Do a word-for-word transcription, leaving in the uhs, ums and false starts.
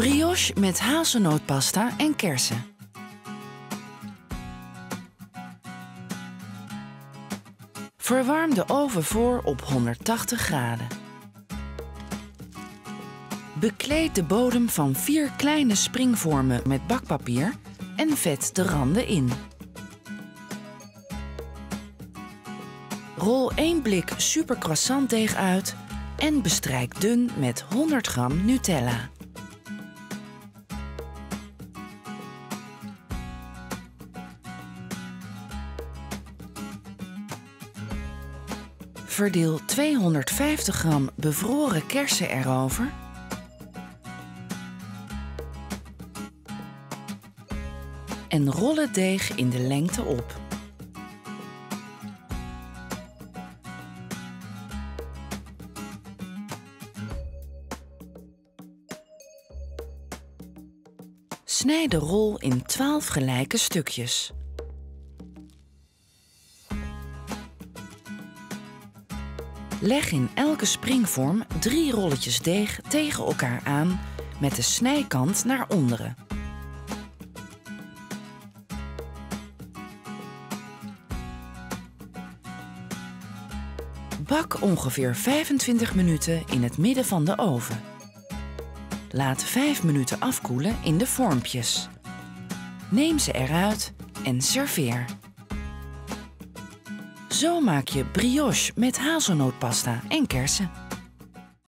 Brioche met hazelnootpasta en kersen. Verwarm de oven voor op honderdtachtig graden. Bekleed de bodem van vier kleine springvormen met bakpapier en vet de randen in. Rol één blik supercroissantdeeg uit en bestrijk dun met honderd gram Nutella. Verdeel tweehonderdvijftig gram bevroren kersen erover. En rol het deeg in de lengte op. Snijd de rol in twaalf gelijke stukjes. Leg in elke springvorm drie rolletjes deeg tegen elkaar aan met de snijkant naar onderen. Bak ongeveer vijfentwintig minuten in het midden van de oven. Laat vijf minuten afkoelen in de vormpjes. Neem ze eruit en serveer. Zo maak je brioche met hazelnootpasta en kersen.